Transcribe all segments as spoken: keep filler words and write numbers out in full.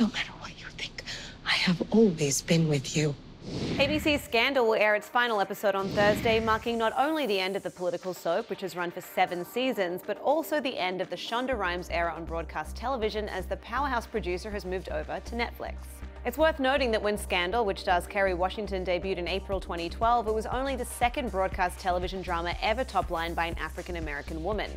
No matter what you think, I have always been with you. A B C's Scandal will air its final episode on Thursday, marking not only the end of the political soap, which has run for seven seasons, but also the end of the Shonda Rhimes era on broadcast television as the powerhouse producer has moved over to Netflix. It's worth noting that when Scandal, which stars Kerry Washington, debuted in April twenty twelve, it was only the second broadcast television drama ever top-lined by an African-American woman.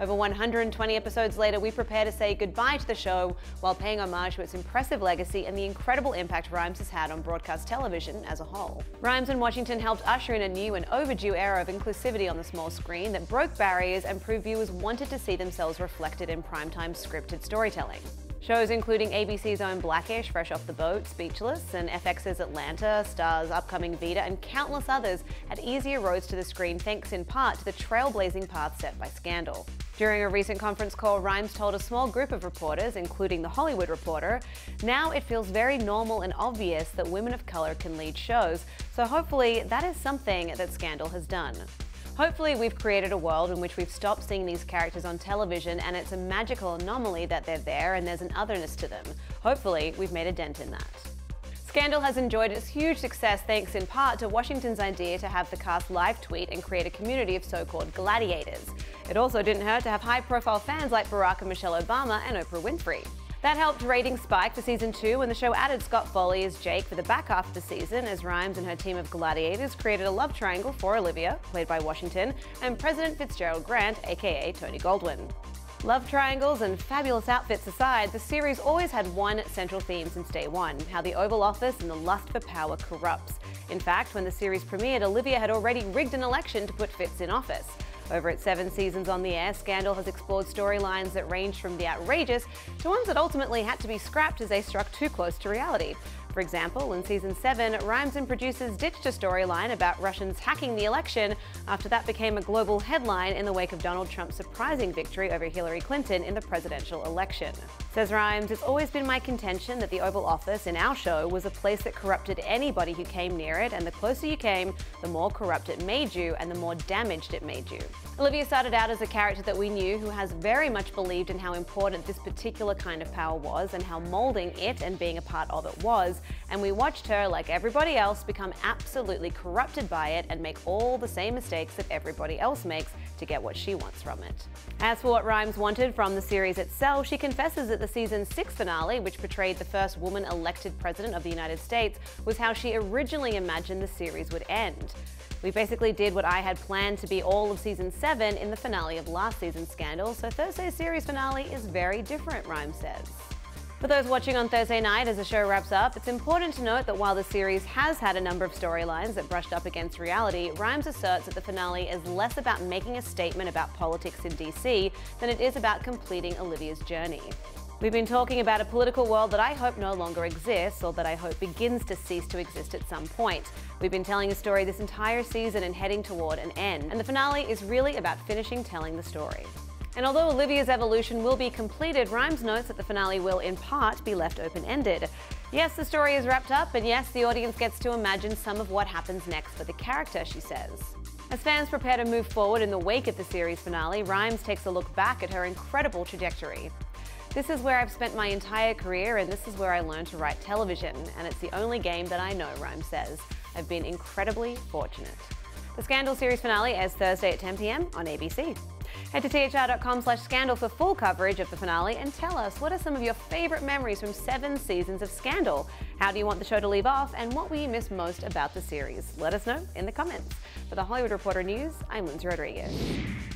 Over one hundred twenty episodes later, we prepare to say goodbye to the show while paying homage to its impressive legacy and the incredible impact Rhimes has had on broadcast television as a whole. Rhimes and Washington helped usher in a new and overdue era of inclusivity on the small screen that broke barriers and proved viewers wanted to see themselves reflected in primetime scripted storytelling. Shows including A B C's own Blackish, Fresh Off the Boat, Speechless, and F X's Atlanta, Star's upcoming Vita, and countless others had easier roads to the screen thanks in part to the trailblazing path set by Scandal. During a recent conference call, Rhimes told a small group of reporters, including The Hollywood Reporter, "Now it feels very normal and obvious that women of color can lead shows, so hopefully that is something that Scandal has done. Hopefully we've created a world in which we've stopped seeing these characters on television and it's a magical anomaly that they're there and there's an otherness to them. Hopefully we've made a dent in that." Scandal has enjoyed its huge success thanks in part to Washington's idea to have the cast live tweet and create a community of so-called gladiators. It also didn't hurt to have high-profile fans like Barack and Michelle Obama and Oprah Winfrey. That helped ratings spike to season two when the show added Scott Foley as Jake for the back half of the season as Rhimes and her team of gladiators created a love triangle for Olivia, played by Washington, and President Fitzgerald Grant, aka Tony Goldwyn. Love triangles and fabulous outfits aside, the series always had one central theme since day one, how the Oval Office and the lust for power corrupts. In fact, when the series premiered, Olivia had already rigged an election to put Fitz in office. Over its seven seasons on the air, Scandal has explored storylines that range from the outrageous to ones that ultimately had to be scrapped as they struck too close to reality. For example, in season seven, Rhimes and producers ditched a storyline about Russians hacking the election after that became a global headline in the wake of Donald Trump's surprising victory over Hillary Clinton in the presidential election. Says Rhimes, "It's always been my contention that the Oval Office in our show was a place that corrupted anybody who came near it, and the closer you came, the more corrupt it made you and the more damaged it made you." Olivia started out as a character that we knew who has very much believed in how important this particular kind of power was and how molding it and being a part of it was, and we watched her, like everybody else, become absolutely corrupted by it and make all the same mistakes that everybody else makes to get what she wants from it. As for what Rhimes wanted from the series itself, she confesses that the season six finale, which portrayed the first woman elected president of the United States, was how she originally imagined the series would end. "We basically did what I had planned to be all of season seven in the finale of last season's Scandal, so Thursday's series finale is very different," Rhimes says. For those watching on Thursday night as the show wraps up, it's important to note that while the series has had a number of storylines that brushed up against reality, Rhimes asserts that the finale is less about making a statement about politics in D C than it is about completing Olivia's journey. "We've been talking about a political world that I hope no longer exists, or that I hope begins to cease to exist at some point. We've been telling a story this entire season and heading toward an end, and the finale is really about finishing telling the story." And although Olivia's evolution will be completed, Rhimes notes that the finale will, in part, be left open-ended. "Yes, the story is wrapped up, and yes, the audience gets to imagine some of what happens next for the character," she says. As fans prepare to move forward in the wake of the series finale, Rhimes takes a look back at her incredible trajectory. "This is where I've spent my entire career, and this is where I learned to write television, and it's the only game that I know," Rhimes says. "I've been incredibly fortunate." The Scandal series finale airs Thursday at ten p m on A B C. Head to T H R dot com slash Scandal for full coverage of the finale and tell us, what are some of your favorite memories from seven seasons of Scandal? How do you want the show to leave off, and what will you miss most about the series? Let us know in the comments. For The Hollywood Reporter News, I'm Lyndsey Rodrigues.